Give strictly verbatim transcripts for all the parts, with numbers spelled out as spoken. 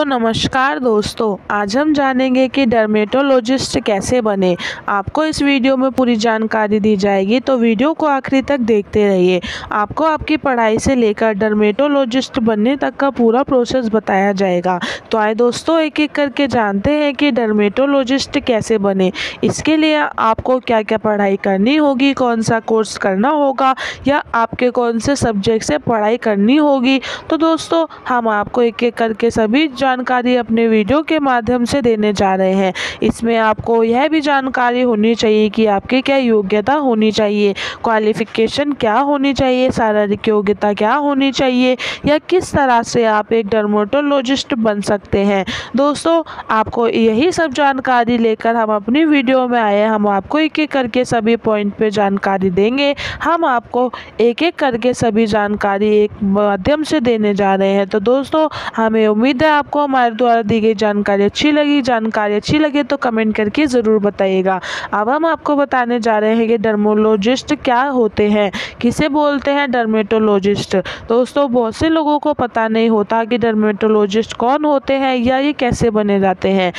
तो नमस्कार दोस्तों, आज हम जानेंगे कि डर्मेटोलॉजिस्ट कैसे बने। आपको इस वीडियो में पूरी जानकारी दी जाएगी, तो वीडियो को आखिरी तक देखते रहिए। आपको आपकी पढ़ाई से लेकर डर्मेटोलॉजिस्ट बनने तक का पूरा प्रोसेस बताया जाएगा। तो आए दोस्तों, एक एक करके जानते हैं कि डर्मेटोलॉजिस्ट कैसे बने। इसके लिए आपको क्या क्या पढ़ाई करनी होगी, कौन सा कोर्स करना होगा या आपके कौन से सब्जेक्ट से पढ़ाई करनी होगी। तो दोस्तों, हम आपको एक एक करके सभी जानकारी अपने वीडियो के माध्यम से देने जा रहे हैं। इसमें आपको यह भी जानकारी होनी चाहिए कि आपकी क्या योग्यता होनी चाहिए, क्वालिफिकेशन क्या होनी चाहिए, शारीरिक योग्यता क्या होनी चाहिए या किस तरह से आप एक डर्मेटोलॉजिस्ट बन सकते हैं। दोस्तों, आपको यही सब जानकारी लेकर हम अपनी वीडियो में आए। हम आपको एक एक करके सभी पॉइंट पे जानकारी देंगे। हम आपको एक एक करके सभी जानकारी एक माध्यम से देने जा रहे हैं। तो दोस्तों, हमें उम्मीद है आपको हमारे द्वारा दी गई जानकारी अच्छी लगी। जानकारी अच्छी लगे तो कमेंट करके ज़रूर बताइएगा। अब हम आपको बताने जा रहे हैं कि डर्मेटोलॉजिस्ट क्या होते हैं, किसे बोलते हैं डर्मेटोलॉजिस्ट। दोस्तों, बहुत से लोगों को पता नहीं होता कि डर्मेटोलॉजिस्ट कौन होते हैं या ये कैसे बने जाते हैं।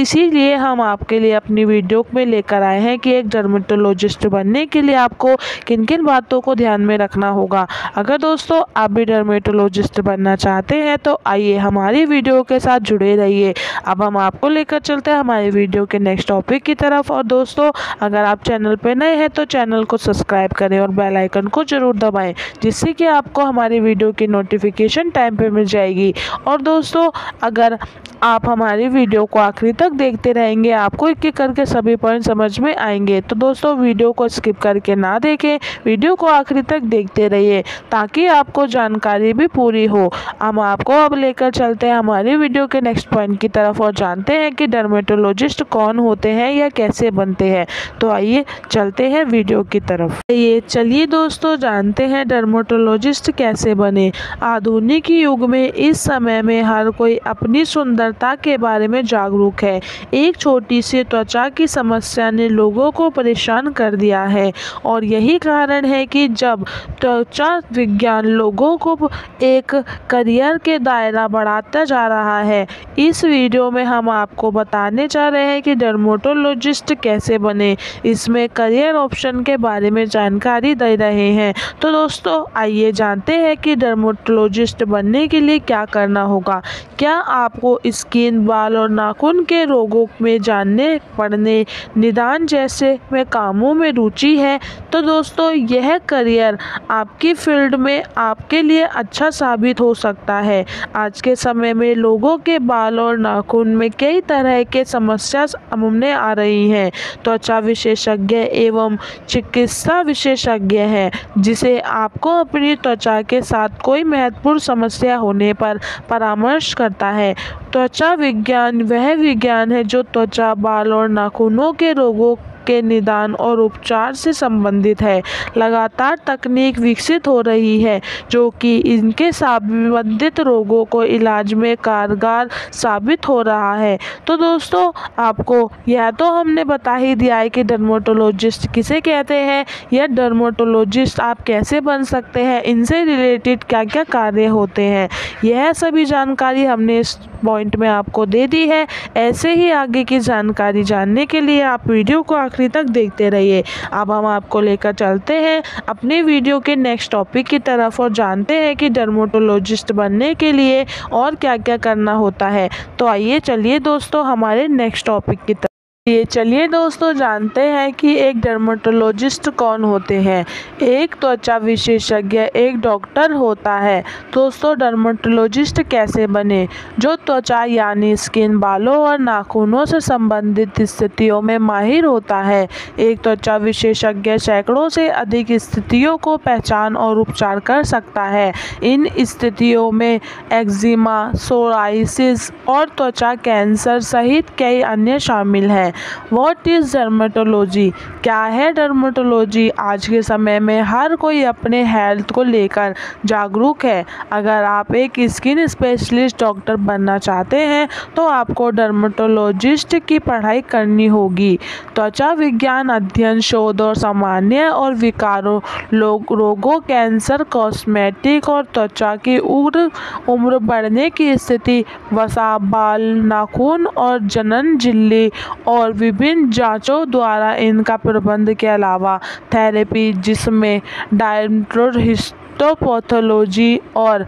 इसीलिए हम आपके लिए अपनी वीडियो में लेकर आए हैं कि एक डर्मेटोलॉजिस्ट बनने के लिए आपको किन किन बातों को ध्यान में रखना होगा। अगर दोस्तों आप भी डर्मेटोलॉजिस्ट बनना चाहते हैं तो आइए हमारी वीडियो के साथ जुड़े रहिए। अब हम आपको लेकर चलते हैं हमारे वीडियो के नेक्स्ट टॉपिक की तरफ। और दोस्तों, अगर आप चैनल पर नए हैं तो चैनल को सब्सक्राइब करें और बेल आइकन को ज़रूर दबाएं, जिससे कि आपको हमारी वीडियो की नोटिफिकेशन टाइम पे मिल जाएगी। और दोस्तों, अगर आप हमारी वीडियो को आखिरी तक देखते रहेंगे, आपको एक एक करके सभी पॉइंट समझ में आएंगे। तो दोस्तों, वीडियो को स्किप करके ना देखें, वीडियो को आखिरी तक देखते रहिए ताकि आपको जानकारी भी पूरी हो। हम आपको अब लेकर चलते हैं हमारी वीडियो के नेक्स्ट पॉइंट की तरफ और जानते हैं कि डर्मेटोलॉजिस्ट कौन होते हैं या कैसे बनते हैं। तो आइए चलते हैं वीडियो की तरफ। ये चलिए दोस्तों, जानते हैं डर्मेटोलॉजिस्ट कैसे बने। आधुनिक युग में इस समय में हर कोई अपनी सुंदरता के बारे में जागरूक है। एक छोटी सी त्वचा की समस्या ने लोगों को परेशान कर दिया है और यही कारण है कि जब त्वचा विज्ञान लोगों को एक करियर के दायरा बढ़ाता जा रहा है। इस वीडियो में हम आपको बताने जा रहे हैं कि डर्मेटोलॉजिस्ट कैसे बने। इसमें करियर ऑप्शन के बारे में जानकारी दे रहे हैं। तो दोस्तों, आइए जानते हैं कि डर्मेटोलॉजिस्ट बनने के लिए क्या करना होगा। क्या आपको स्किन, बाल और नाखून के रोगों में जानने पढ़ने निदान जैसे में कामों में रुचि है? तो दोस्तों, यह करियर आपकी फील्ड में आपके लिए अच्छा साबित हो सकता है। आज के समय में लोगों के बाल और नाखून में कई तरह के समस्या सामने आ रही हैं। त्वचा विशेषज्ञ एवं चिकित्सा विशेषज्ञ है, जिसे आपको अपनी त्वचा के साथ कोई महत्वपूर्ण समस्या होने पर परामर्श करता है। त्वचा विज्ञान वह विज्ञान है जो त्वचा, बाल और नाखूनों के रोगों के निदान और उपचार से संबंधित है। लगातार तकनीक विकसित हो रही है जो कि इनके संबंधित रोगों को इलाज में कारगर साबित हो रहा है। तो दोस्तों, आपको यह तो हमने बता ही दिया है कि डर्मेटोलॉजिस्ट किसे कहते हैं या डर्मेटोलॉजिस्ट आप कैसे बन सकते हैं, इनसे रिलेटेड क्या क्या कार्य होते हैं, यह सभी जानकारी हमने इस पॉइंट में आपको दे दी है। ऐसे ही आगे की जानकारी जानने के लिए आप वीडियो को आखिरी तक देखते रहिए। अब हम आपको लेकर चलते हैं अपने वीडियो के नेक्स्ट टॉपिक की तरफ और जानते हैं कि डर्मेटोलॉजिस्ट बनने के लिए और क्या क्या करना होता है। तो आइए चलिए दोस्तों हमारे नेक्स्ट टॉपिक की तरफ। ये चलिए दोस्तों, जानते हैं कि एक डर्मेटोलॉजिस्ट कौन होते हैं। एक त्वचा विशेषज्ञ एक डॉक्टर होता है। दोस्तों, डर्मेटोलॉजिस्ट कैसे बने? जो त्वचा यानी स्किन, बालों और नाखूनों से संबंधित स्थितियों में माहिर होता है। एक त्वचा विशेषज्ञ सैकड़ों से अधिक स्थितियों को पहचान और उपचार कर सकता है। इन स्थितियों में एक्जिमा, सोराइसिस और त्वचा कैंसर सहित कई अन्य शामिल हैं। व्हाट इज़ डर्मेटोलॉजी, क्या है डर्मेटोलॉजी। आज के समय में हर कोई अपने हेल्थ को लेकर जागरूक है। अगर आप एक स्किन स्पेशलिस्ट डॉक्टर बनना चाहते हैं तो आपको डर्मेटोलॉजिस्ट की पढ़ाई करनी होगी। त्वचा विज्ञान अध्ययन, शोध और सामान्य और विकारों, रोगों, कैंसर, कॉस्मेटिक और त्वचा की उम्र उम्र बढ़ने की स्थिति, वसा, बाल, नाखून और जनन झिल्ली और विभिन्न जांचों द्वारा इनका प्रबंध के अलावा थेरेपी, जिसमें डायरेक्टोहिस्टोपैथोलॉजी और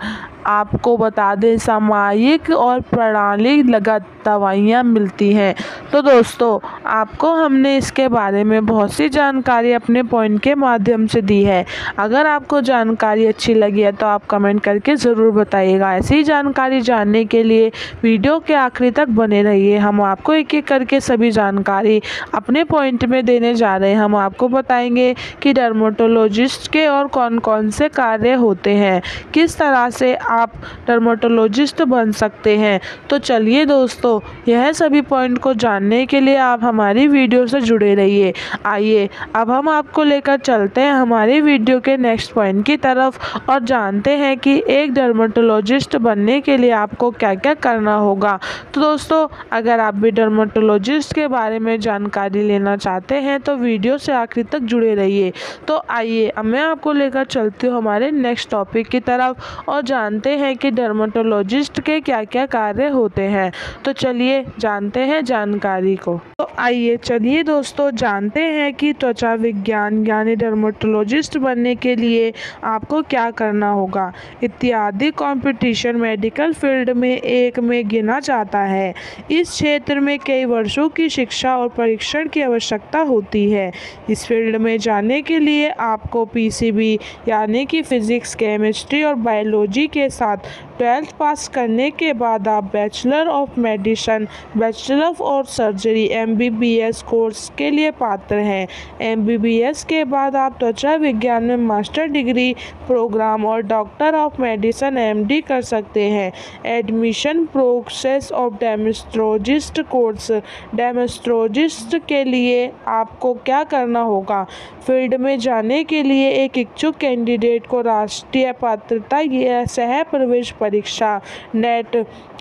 आपको बता दें सामायिक और प्रणालीगत दवाइयाँ मिलती हैं। तो दोस्तों, आपको हमने इसके बारे में बहुत सी जानकारी अपने पॉइंट के माध्यम से दी है। अगर आपको जानकारी अच्छी लगी है तो आप कमेंट करके ज़रूर बताइएगा। ऐसी जानकारी जानने के लिए वीडियो के आखिरी तक बने रहिए। हम आपको एक एक करके सभी जानकारी अपने पॉइंट में देने जा रहे हैं। हम आपको बताएंगे कि डर्मेटोलॉजिस्ट के और कौन कौन से कार्य होते हैं, किस तरह से आप डर्मेटोलॉजिस्ट बन सकते हैं। तो चलिए दोस्तों, यह सभी पॉइंट को जानने के लिए आप हमारी वीडियो से जुड़े रहिए। आइए अब हम आपको लेकर चलते हैं हमारी वीडियो के नेक्स्ट पॉइंट की तरफ और जानते हैं कि एक डर्मेटोलॉजिस्ट बनने के लिए आपको क्या क्या करना होगा। तो दोस्तों, अगर आप भी डर्मेटोलॉजिस्ट के बारे में जानकारी लेना चाहते हैं तो वीडियो से आखिरी तक जुड़े रहिए। तो आइए अब मैं आपको लेकर चलती हूँ हमारे नेक्स्ट टॉपिक की तरफ और जानते हैं कि डर्मेटोलॉजिस्ट के क्या क्या कार्य होते हैं। तो चलिए जानते हैं जानकारी को। तो आइए चलिए दोस्तों जानते हैं कि त्वचा विज्ञान यानी डर्मेटोलॉजिस्ट बनने के लिए आपको क्या करना होगा। इत्यादि कंपटीशन मेडिकल फील्ड में एक में गिना जाता है। इस क्षेत्र में कई वर्षों की शिक्षा और परीक्षण की आवश्यकता होती है। इस फील्ड में जाने के लिए आपको पी सी बी यानी कि फिजिक्स, केमिस्ट्री और बायोलॉजी के साथ ट्वेल्थ पास करने के बाद आप bachelor of medicine, bachelor of surgery, MBBS course के लिए पात्र हैं। एमबीबीएस के बाद आप त्वचा विज्ञान में मास्टर डिग्री प्रोग्राम और डॉक्टर ऑफ मेडिसिन एमडी कर सकते हैं। Admission process of dermatologist course, dermatologist के लिए आपको क्या करना होगा। फील्ड में जाने के लिए एक इच्छुक कैंडिडेट को राष्ट्रीय पात्रता या सह प्रवेश परीक्षा नेट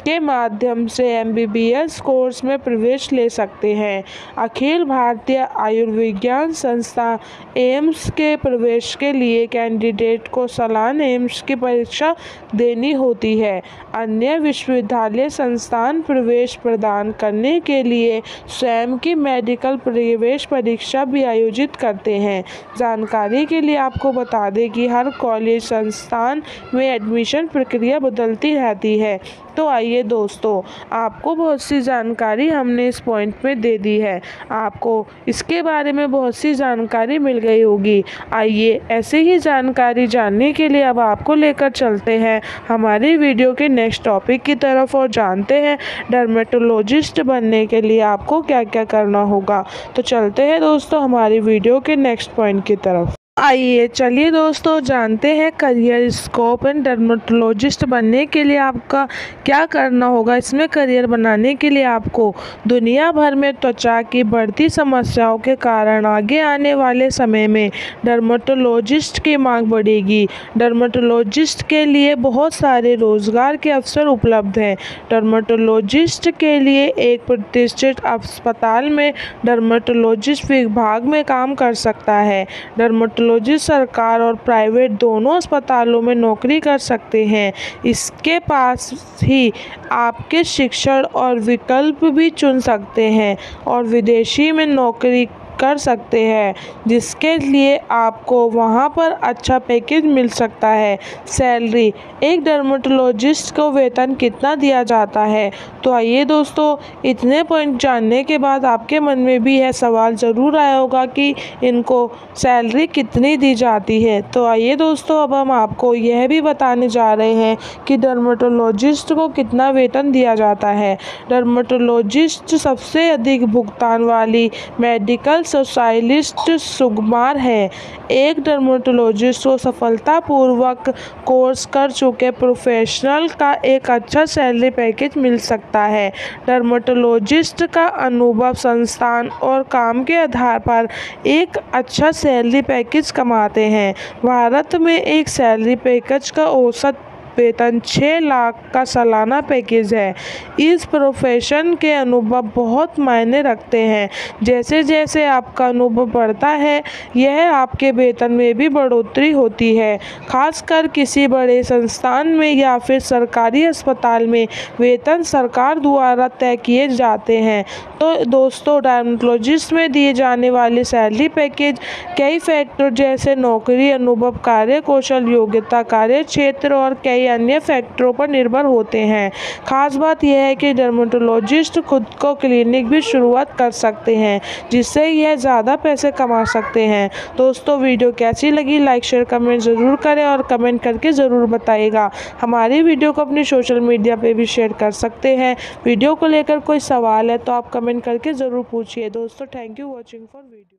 के माध्यम से एमबीबीएस कोर्स में प्रवेश ले सकते हैं। अखिल भारतीय आयुर्विज्ञान संस्थान एम्स के प्रवेश के लिए कैंडिडेट को सालाना एम्स की परीक्षा देनी होती है। अन्य विश्वविद्यालय संस्थान प्रवेश प्रदान करने के लिए स्वयं की मेडिकल प्रवेश परीक्षा भी आयोजित करते हैं। जानकारी के लिए आपको बता दें कि हर कॉलेज संस्थान में एडमिशन प्रक्रिया बदलती रहती है। तो आइए दोस्तों, आपको बहुत सी जानकारी हमने इस पॉइंट में दे दी है। आपको इसके बारे में बहुत सी जानकारी मिल गई होगी। आइए ऐसे ही जानकारी जानने के लिए अब आपको लेकर चलते हैं हमारी वीडियो के नेक्स्ट टॉपिक की तरफ और जानते हैं डर्मेटोलॉजिस्ट बनने के लिए आपको क्या क्या करना होगा। तो चलते हैं दोस्तों हमारी वीडियो के नेक्स्ट पॉइंट की तरफ। आइए चलिए दोस्तों जानते हैं करियर स्कोप एंड डर्मेटोलॉजिस्ट बनने के लिए आपका क्या करना होगा। इसमें करियर बनाने के लिए आपको दुनिया भर में त्वचा की बढ़ती समस्याओं के कारण आगे आने वाले समय में डर्मेटोलॉजिस्ट की मांग बढ़ेगी। डर्मेटोलॉजिस्ट के लिए बहुत सारे रोजगार के अवसर उपलब्ध हैं। डर्मेटोलॉजिस्ट के लिए एक प्रतिष्ठित अस्पताल में डर्मेटोलॉजिस्ट विभाग में काम कर सकता है। डर्मेटोलॉजिस्ट सरकार और प्राइवेट दोनों अस्पतालों में नौकरी कर सकते हैं। इसके पास ही आपके शिक्षण और विकल्प भी चुन सकते हैं और विदेशी में नौकरी कर सकते हैं, जिसके लिए आपको वहां पर अच्छा पैकेज मिल सकता है। सैलरी, एक डर्मेटोलॉजिस्ट को वेतन कितना दिया जाता है। तो आइए दोस्तों, इतने पॉइंट जानने के बाद आपके मन में भी यह सवाल ज़रूर आया होगा कि इनको सैलरी कितनी दी जाती है। तो आइए दोस्तों, अब हम आपको यह भी बताने जा रहे हैं कि डर्मेटोलॉजिस्ट को कितना वेतन दिया जाता है। डर्मेटोलॉजिस्ट सबसे अधिक भुगतान वाली मेडिकल सोशलिस्ट सुगमार हैं। एक डर्मेटोलॉजिस्ट को सफलतापूर्वक कोर्स कर चुके प्रोफेशनल का एक अच्छा सैलरी पैकेज मिल सकता है। डर्मेटोलॉजिस्ट का अनुभव, संस्थान और काम के आधार पर एक अच्छा सैलरी पैकेज कमाते हैं। भारत में एक सैलरी पैकेज का औसत वेतन छः लाख का सालाना पैकेज है। इस प्रोफेशन के अनुभव बहुत मायने रखते हैं। जैसे जैसे आपका अनुभव बढ़ता है, यह आपके वेतन में भी बढ़ोतरी होती है। खासकर किसी बड़े संस्थान में या फिर सरकारी अस्पताल में वेतन सरकार द्वारा तय किए जाते हैं। तो दोस्तों, डर्मेटोलॉजिस्ट में दिए जाने वाले सैलरी पैकेज कई फैक्टर जैसे नौकरी, अनुभव, कार्य कौशल, योग्यता, कार्य क्षेत्र और कई अन्य फैक्टरों पर निर्भर होते हैं। खास बात यह है कि डर्मेटोलॉजिस्ट खुद को क्लिनिक भी शुरुआत कर सकते हैं, जिससे यह ज़्यादा पैसे कमा सकते हैं। दोस्तों, वीडियो कैसी लगी लाइक शेयर कमेंट ज़रूर करें और कमेंट करके ज़रूर बताइएगा। हमारी वीडियो को अपने सोशल मीडिया पे भी शेयर कर सकते हैं। वीडियो को लेकर कोई सवाल है तो आप कमेंट करके ज़रूर पूछिए। दोस्तों, thank you watching for video.